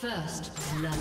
First blood.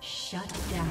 Shut down.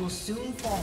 Will soon fall.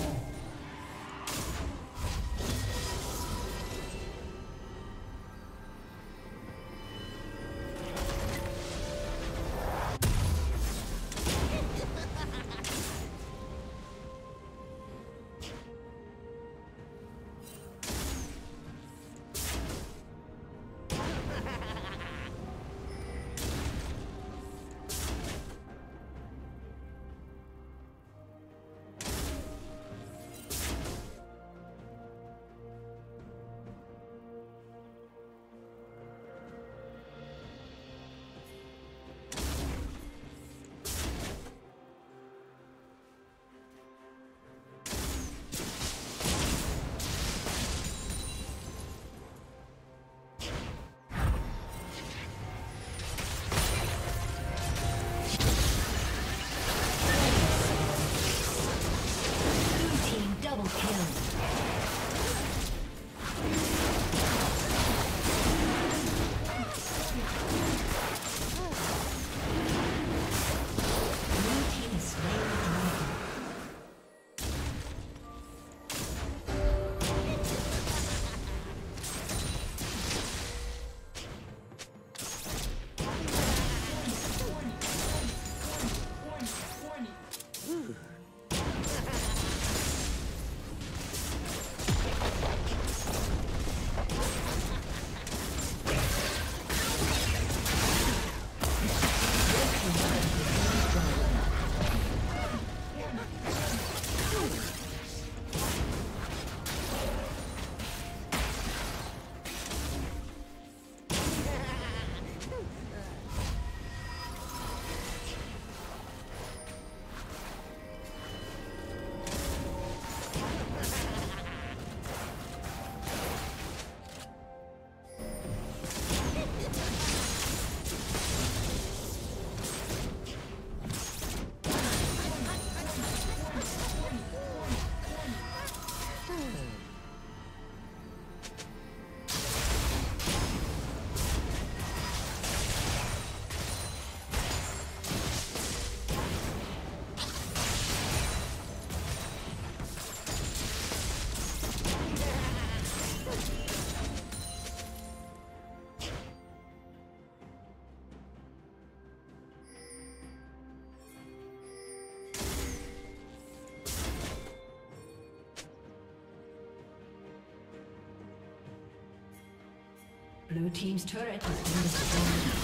Blue team's turret has been destroyed.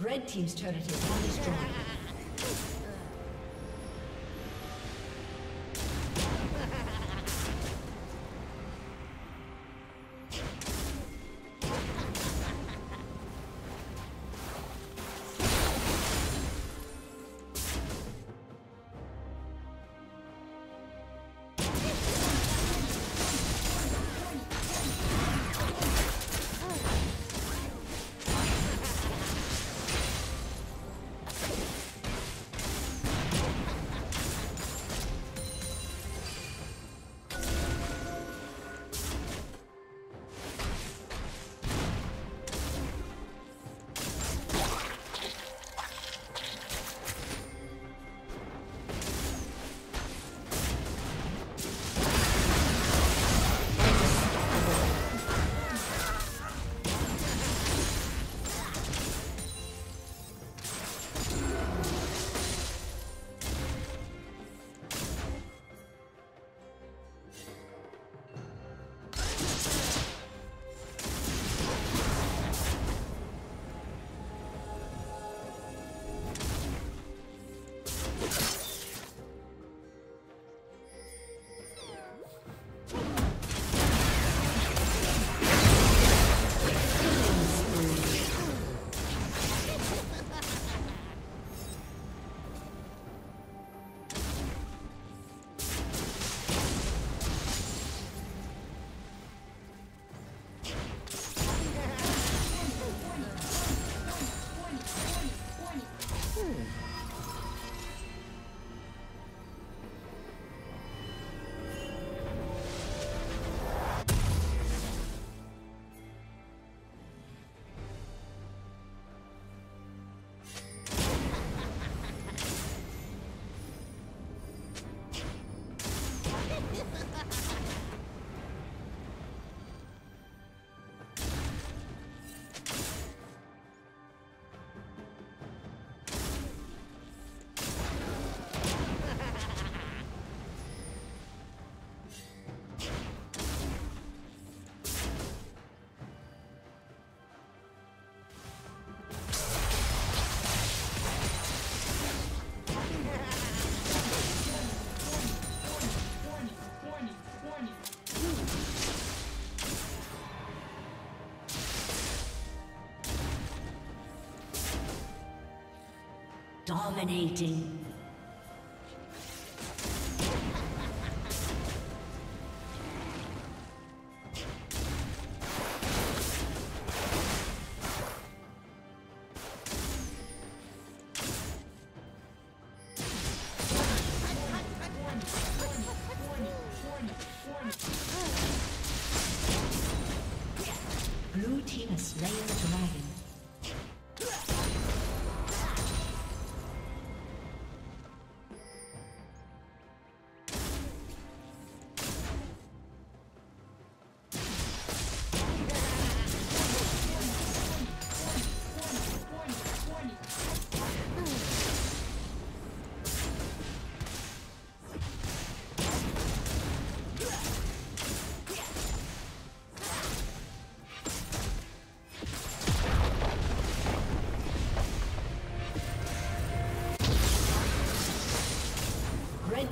Red team's turret is destroyed. Dominating. Blue team has slain the dragon.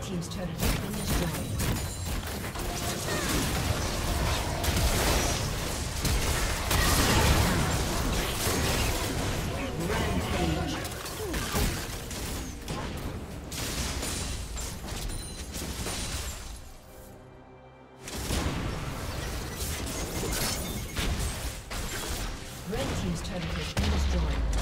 Team's turret has been destroyed. Red team's turret has been destroyed.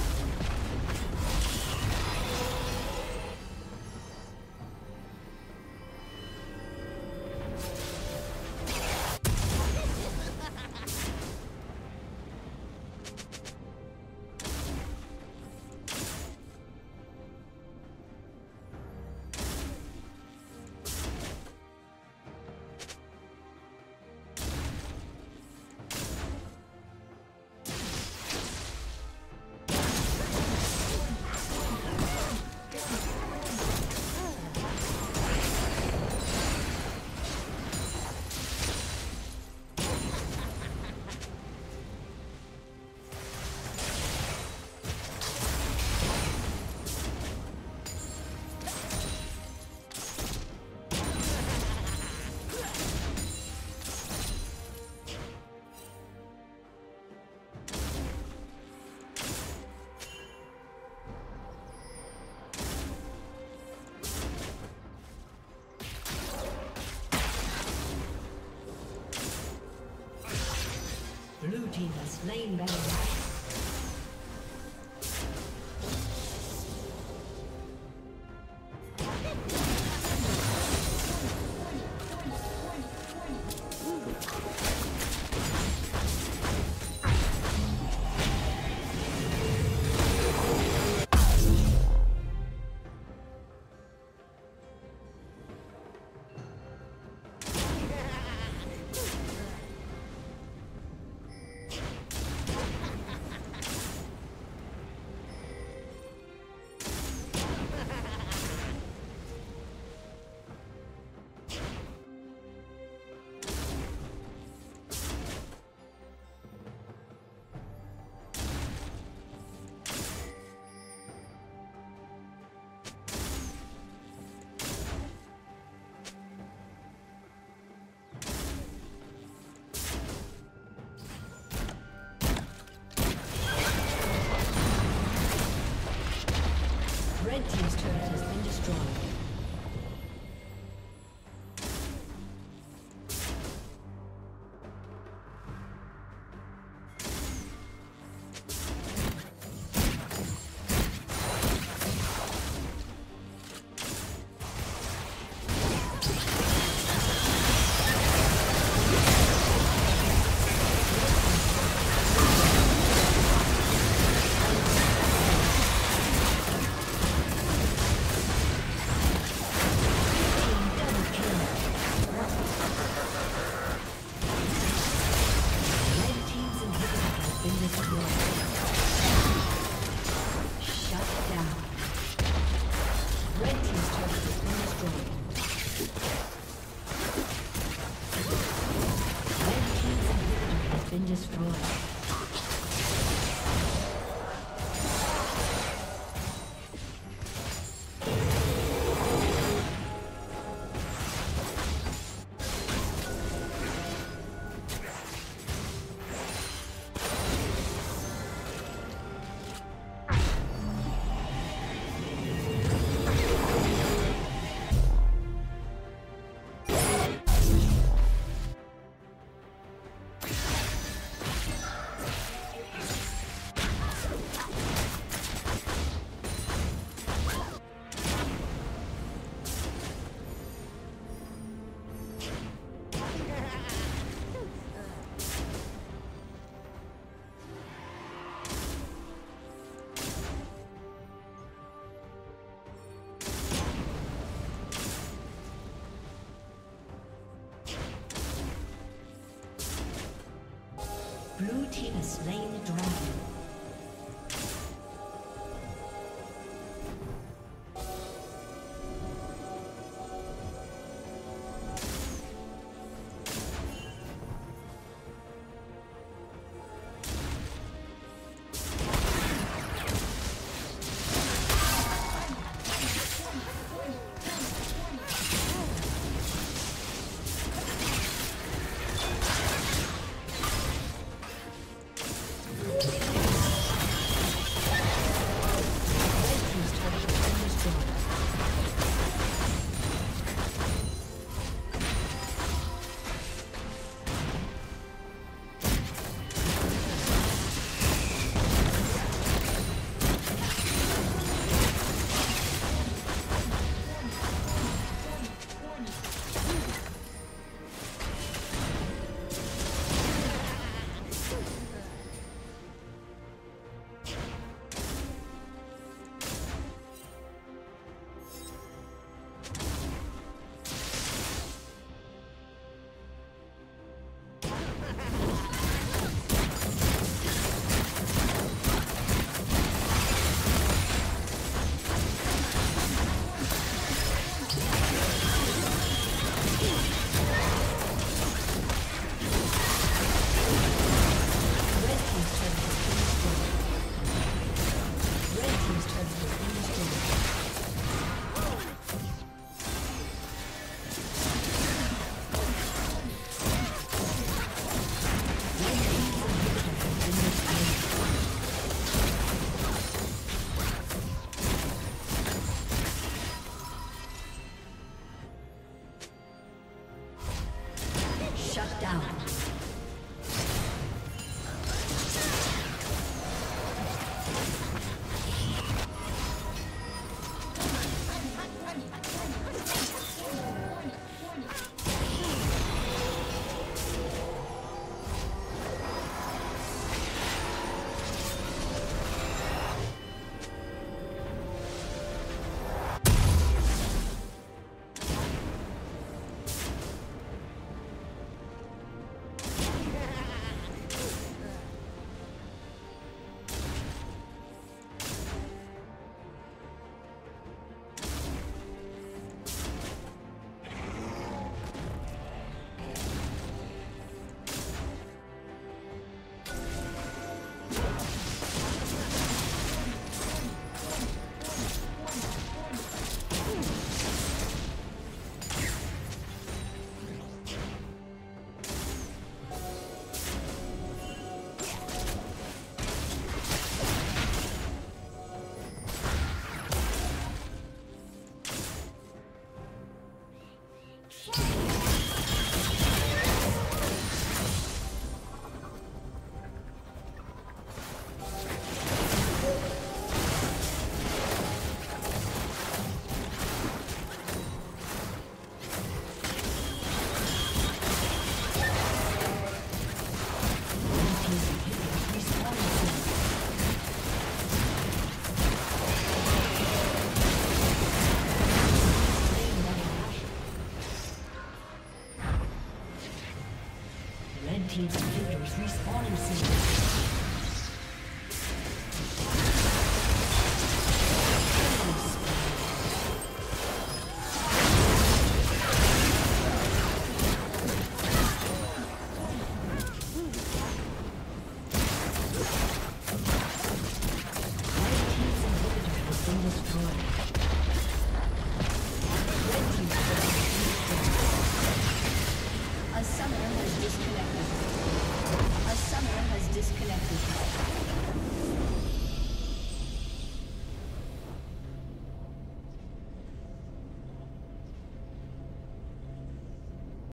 team has slain Baron. Blue team has slain the dragon. Team's computers respawning soon.